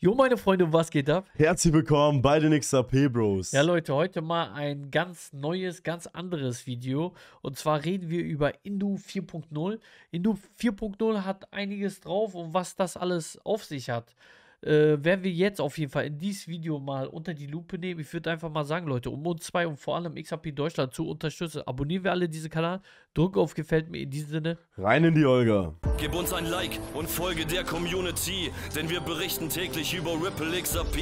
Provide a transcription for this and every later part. Jo, meine Freunde, was geht ab? Herzlich willkommen bei den XRP Bros. Ja, Leute, heute mal ein ganz neues, ganz anderes Video. Und zwar reden wir über Indu 4.0. Indu 4.0 hat einiges drauf und was das alles auf sich hat. Werden wir jetzt auf jeden Fall in dieses Video mal unter die Lupe nehmen. Ich würde einfach mal sagen, Leute, um uns zwei und vor allem XRP Deutschland zu unterstützen, abonnieren wir alle diesen Kanal. Druck auf Gefällt mir in diesem Sinne. Rein in die Olga. Gib uns ein Like und folge der Community, denn wir berichten täglich über Ripple XRP.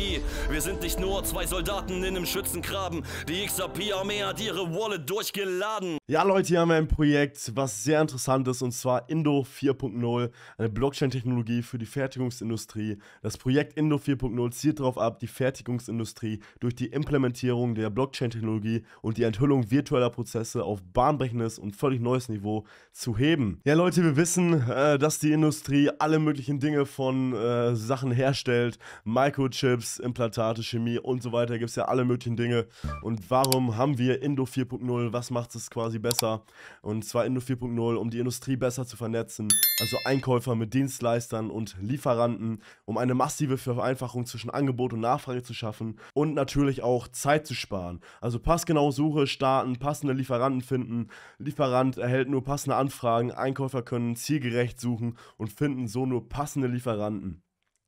Wir sind nicht nur zwei Soldaten in einem Schützengraben. Die XRP-Armee hat ihre Wallet durchgeladen. Ja, Leute, hier haben wir ein Projekt, was sehr interessant ist, und zwar Indu 4.0, eine Blockchain-Technologie für die Fertigungsindustrie. Das Projekt Indu 4.0 zielt darauf ab, die Fertigungsindustrie durch die Implementierung der Blockchain-Technologie und die Enthüllung virtueller Prozesse auf bahnbrechendes und völlig neues Niveau zu heben. Ja, Leute, wir wissen, dass die Industrie alle möglichen Dinge von Sachen herstellt, Microchips, Implantate, Chemie und so weiter, gibt es ja alle möglichen Dinge. Und warum haben wir Indu 4.0, was macht es quasi besser? Und zwar Indu 4.0, um die Industrie besser zu vernetzen, also Einkäufer mit Dienstleistern und Lieferanten, um eine massive Vereinfachung zwischen Angebot und Nachfrage zu schaffen und natürlich auch Zeit zu sparen. Also passgenaue Suche starten, passende Lieferanten finden, Lieferant erhält nur passende Anfragen, Einkäufer können zielgerecht suchen und finden so nur passende Lieferanten.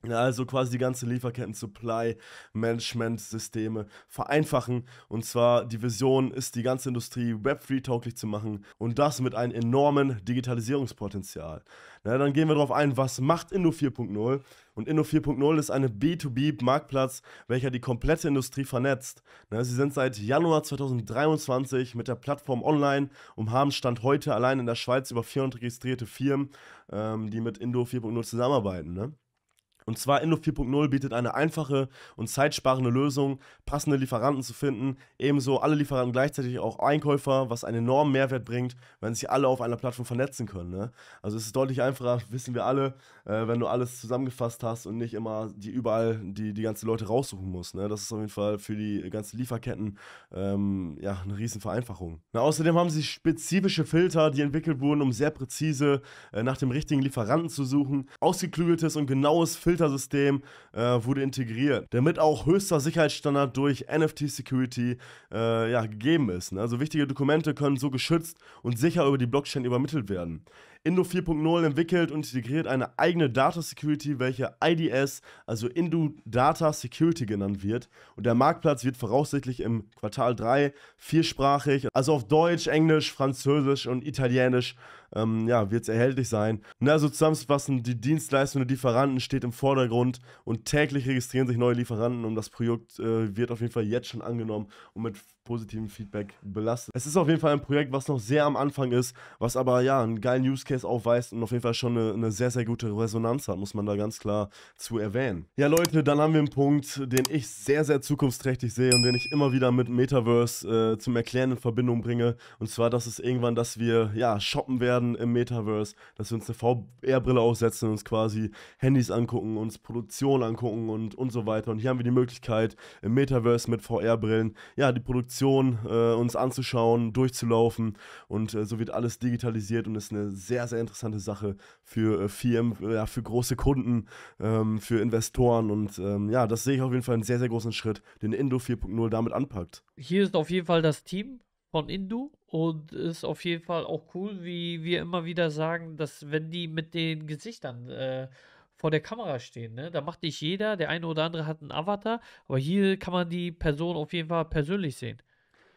Also quasi die ganze Lieferketten, Supply-Management-Systeme vereinfachen. Und zwar die Vision ist, die ganze Industrie Web3-tauglich zu machen und das mit einem enormen Digitalisierungspotenzial. Na, dann gehen wir darauf ein, was macht Indu 4.0? Und Indu 4.0 ist eine B2B-Marktplatz, welcher die komplette Industrie vernetzt. Na, sie sind seit Januar 2023 mit der Plattform online und haben Stand heute allein in der Schweiz über 400 registrierte Firmen, die mit Indu 4.0 zusammenarbeiten, ne? Und zwar Indu 4.0 bietet eine einfache und zeitsparende Lösung, passende Lieferanten zu finden, ebenso alle Lieferanten gleichzeitig auch Einkäufer, was einen enormen Mehrwert bringt, wenn sich alle auf einer Plattform vernetzen können, ne? Also es ist deutlich einfacher, wissen wir alle, wenn du alles zusammengefasst hast und nicht immer die ganzen Leute raussuchen musst, ne? Das ist auf jeden Fall für die ganzen Lieferketten ja, eine riesen Vereinfachung. Na, außerdem haben sie spezifische Filter, die entwickelt wurden, um sehr präzise nach dem richtigen Lieferanten zu suchen. Ausgeklügeltes und genaues Filtersystem wurde integriert, damit auch höchster Sicherheitsstandard durch NFT-Security ja, gegeben ist, ne? Also wichtige Dokumente können so geschützt und sicher über die Blockchain übermittelt werden. Indu 4.0 entwickelt und integriert eine eigene Data Security, welche IDS, also Indu Data Security genannt wird. Und der Marktplatz wird voraussichtlich im Quartal 3 viersprachig, also auf Deutsch, Englisch, Französisch und Italienisch, ja, wird es erhältlich sein. Na, so zusammenfassend, die Dienstleistung der Lieferanten steht im Vordergrund und täglich registrieren sich neue Lieferanten und das Projekt wird auf jeden Fall jetzt schon angenommen und mit positiven Feedback belastet. Es ist auf jeden Fall ein Projekt, was noch sehr am Anfang ist, was aber ja einen geilen Use Case aufweist und auf jeden Fall schon eine sehr, sehr gute Resonanz hat, muss man da ganz klar zu erwähnen. Ja, Leute, dann haben wir einen Punkt, den ich sehr, sehr zukunftsträchtig sehe und den ich immer wieder mit Metaverse zum Erklären in Verbindung bringe. Und zwar, dass es irgendwann, dass wir ja shoppen werden im Metaverse, dass wir uns eine VR-Brille aufsetzen, uns quasi Handys angucken, uns Produktion angucken und so weiter. Und hier haben wir die Möglichkeit, im Metaverse mit VR-Brillen, ja, die Produktion uns anzuschauen, durchzulaufen und so wird alles digitalisiert und ist eine sehr, sehr interessante Sache für Firmen, ja, für große Kunden, für Investoren und ja, das sehe ich auf jeden Fall einen sehr, sehr großen Schritt, den Indu 4.0 damit anpackt. Hier ist auf jeden Fall das Team von Indu und ist auf jeden Fall auch cool, wie wir immer wieder sagen, dass wenn die mit den Gesichtern vor der Kamera stehen, ne? Da macht nicht jeder, der eine oder andere hat einen Avatar, aber hier kann man die Person auf jeden Fall persönlich sehen.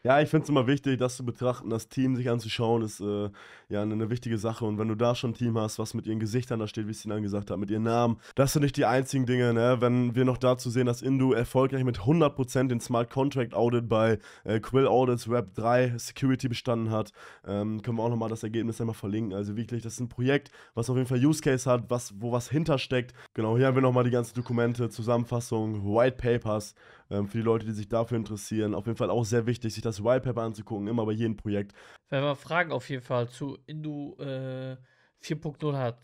Ja, ich finde es immer wichtig, das zu betrachten, das Team sich anzuschauen, ist ja eine wichtige Sache. Und wenn du da schon ein Team hast, was mit ihren Gesichtern da steht, wie ich es Ihnen gesagt habe, mit ihren Namen, das sind nicht die einzigen Dinge, ne? Wenn wir noch dazu sehen, dass Indu erfolgreich mit 100% den Smart Contract Audit bei Quill Audits Web3 Security bestanden hat, können wir auch nochmal das Ergebnis einmal verlinken. Also wirklich, das ist ein Projekt, was auf jeden Fall Use Case hat, wo was hintersteckt. Genau, hier haben wir nochmal die ganzen Dokumente, Zusammenfassungen, White Papers, für die Leute, die sich dafür interessieren. Auf jeden Fall auch sehr wichtig, sich das White Paper anzugucken, immer bei jedem Projekt. Wenn man Fragen auf jeden Fall zu Indu 4.0 hat,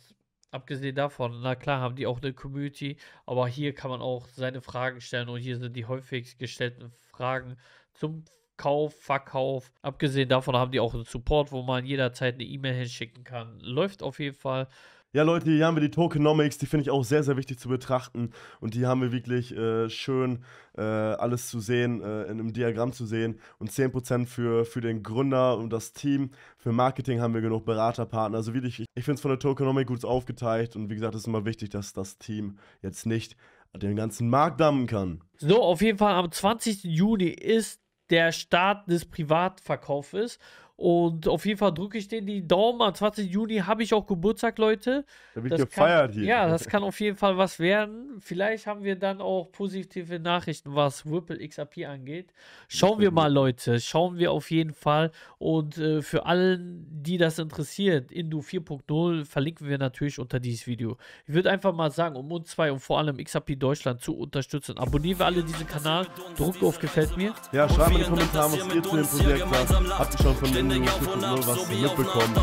abgesehen davon, na klar haben die auch eine Community, aber hier kann man auch seine Fragen stellen und hier sind die häufig gestellten Fragen zum Kauf, Verkauf. Abgesehen davon haben die auch einen Support, wo man jederzeit eine E-Mail hinschicken kann. Läuft auf jeden Fall. Ja Leute, hier haben wir die Tokenomics, die finde ich auch sehr, sehr wichtig zu betrachten und die haben wir wirklich schön alles zu sehen, in einem Diagramm zu sehen und 10% für den Gründer und das Team, für Marketing haben wir genug Beraterpartner, also wirklich, ich finde es von der Tokenomic gut aufgeteilt und wie gesagt, es ist immer wichtig, dass das Team jetzt nicht den ganzen Markt dammen kann. So, auf jeden Fall am 20. Juni ist der Start des Privatverkaufes. Und auf jeden Fall drücke ich denen die Daumen. Am 20. Juni habe ich auch Geburtstag, Leute. Da wird gefeiert hier. Ja, das kann auf jeden Fall was werden. Vielleicht haben wir dann auch positive Nachrichten, was Ripple XRP angeht. Schauen wir mal, Leute. Schauen wir auf jeden Fall. Und für allen, die das interessiert, Indu 4.0 verlinken wir natürlich unter dieses Video. Ich würde einfach mal sagen, um uns zwei und vor allem XRP Deutschland zu unterstützen, abonnieren wir alle diesen Kanal. Drückt auf Gefällt mir. Ja, schreibt in die Kommentare, was ihr zu dem Projekt sagt. Habt ihr schon von denen was mitbekommen?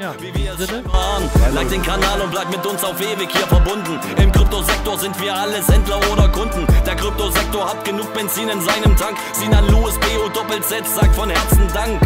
Ja, like den Kanal und bleib mit uns auf ewig hier verbunden. Im Kryptosektor sind wir alles Händler oder Kunden. Der Kryptosektor hat genug Benzin in seinem Tank. Sinan Louis, BO Doppel Z, sagt von Herzen Dank.